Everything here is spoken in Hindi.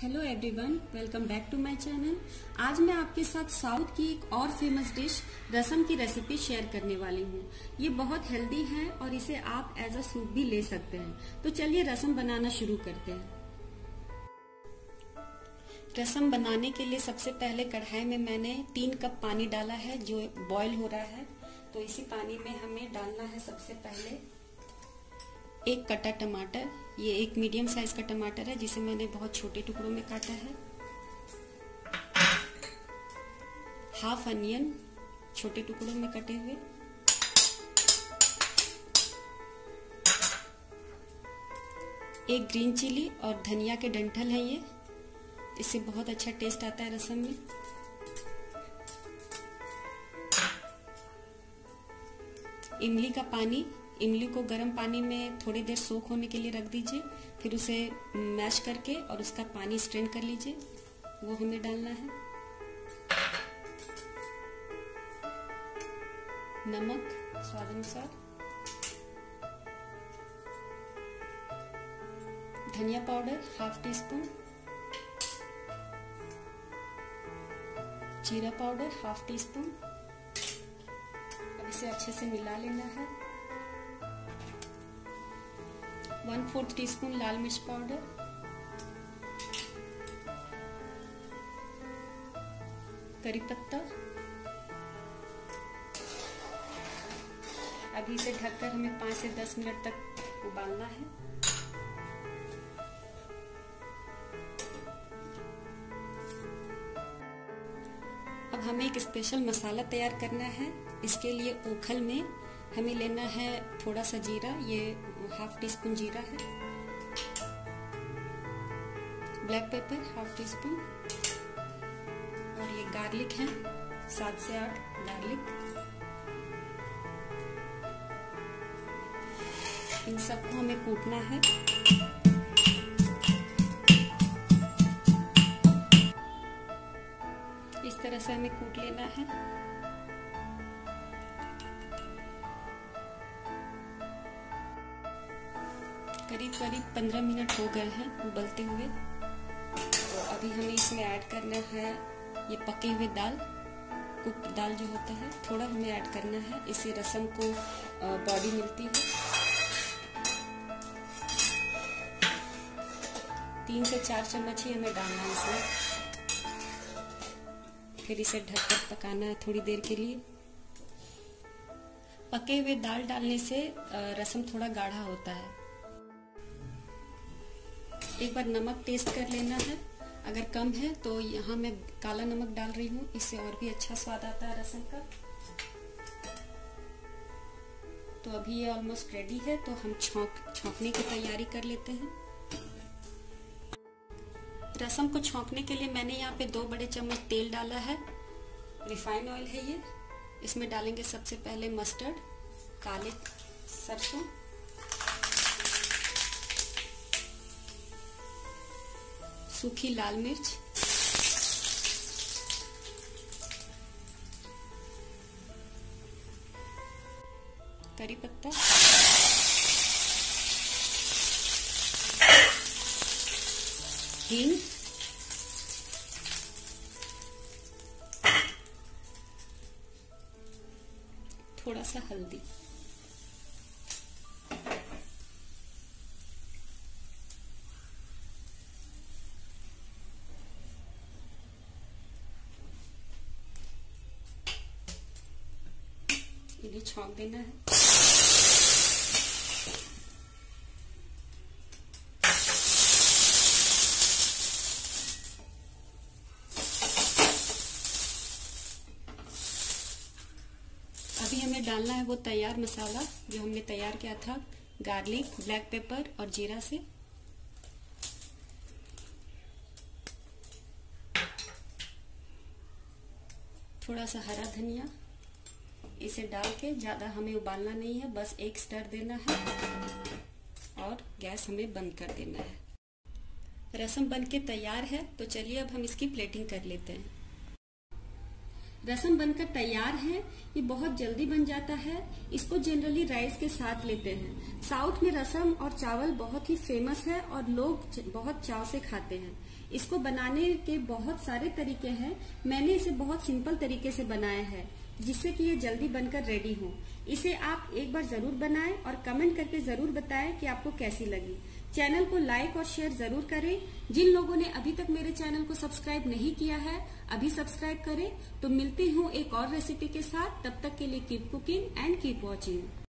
Hello everyone, welcome back to my channel. आज मैं आपके साथ साउथ की एक और फेमस डिश रसम की रेसिपी शेयर करने वाली हूँ। ये बहुत हेल्दी है और इसे आप एज अ सूप भी ले सकते हैं। तो चलिए रसम बनाना शुरू करते हैं। रसम बनाने के लिए सबसे पहले कढ़ाई में मैंने 3 कप पानी डाला है जो बॉईल हो रहा है। तो इसी पानी में हमें डालना है सबसे पहले 1 कटा टमाटर। ये एक मीडियम साइज का टमाटर है जिसे मैंने बहुत छोटे टुकड़ों में काटा है। 1/2 अनियन छोटे टुकड़ों में कटे हुए। 1 ग्रीन चिली और धनिया के डंठल है ये, इससे बहुत अच्छा टेस्ट आता है रसम में। 1 इमली का पानी, इमली को गर्म पानी में थोड़ी देर सोख होने के लिए रख दीजिए, फिर उसे मैश करके और उसका पानी स्ट्रेन कर लीजिए, वो हमें डालना है। नमक स्वाद अनुसार, धनिया पाउडर 1/2 टी स्पून, जीरा पाउडर 1/2 टी स्पून। अब इसे अच्छे से मिला लेना है। 1/4 टी स्पून लाल मिर्च पाउडर, 1 करी पत्ता। अभी इसे ढककर हमें 5 से 10 मिनट तक उबालना है। अब हमें एक स्पेशल मसाला तैयार करना है। इसके लिए ओखल में हमें लेना है थोड़ा सा जीरा, ये 1/2 टी स्पून जीरा है। ब्लैक पेपर 1/2 टी स्पून और ये गार्लिक है, 7 से 8 गार्लिक। इन सबको हमें कूटना है। इस तरह से हमें कूट लेना है। करीब 15 मिनट हो गए हैं उबलते हुए। तो अभी हमें इसमें ऐड करना है ये पके हुए दाल, कुक दाल जो होता है, थोड़ा हमें ऐड करना है। इससे रसम को बॉडी मिलती है। 3 से 4 चम्मच ही हमें डालना है इसमें। फिर इसे ढककर पकाना है थोड़ी देर के लिए। पके हुए दाल डालने से रसम थोड़ा गाढ़ा होता है। एक बार नमक टेस्ट कर लेना है, अगर कम है तो यहाँ मैं काला नमक डाल रही हूँ, इससे और भी अच्छा स्वाद आता है रसम का। तो अभी ये ऑलमोस्ट रेडी है, तो हम छौंकने की तैयारी कर लेते हैं। रसम को छौंकने के लिए मैंने यहाँ पे 2 बड़े चम्मच तेल डाला है, रिफाइंड ऑयल है ये। इसमें डालेंगे सबसे पहले मस्टर्ड, काले सरसों, सूखी लाल मिर्च, करी पत्ता, हींग, थोड़ा सा हल्दी। ये छौंक देना है। अभी हमें डालना है वो तैयार मसाला जो हमने तैयार किया था, गार्लिक, ब्लैक पेपर और जीरा से। थोड़ा सा हरा धनिया इसे डाल के, ज्यादा हमें उबालना नहीं है, बस एक स्टर देना है और गैस हमें बंद कर देना है। रसम बनके तैयार है। तो चलिए अब हम इसकी प्लेटिंग कर लेते हैं। रसम बनकर तैयार है। ये बहुत जल्दी बन जाता है। इसको जनरली राइस के साथ लेते हैं। साउथ में रसम और चावल बहुत ही फेमस है और लोग बहुत चाव से खाते हैं। इसको बनाने के बहुत सारे तरीके हैं। मैंने इसे बहुत सिंपल तरीके से बनाया है जिससे कि ये जल्दी बनकर रेडी हो। इसे आप एक बार जरूर बनाएं और कमेंट करके जरूर बताएं कि आपको कैसी लगी। चैनल को लाइक और शेयर जरूर करें। जिन लोगों ने अभी तक मेरे चैनल को सब्सक्राइब नहीं किया है अभी सब्सक्राइब करें। तो मिलती हूँ एक और रेसिपी के साथ। तब तक के लिए keep cooking and keep watching.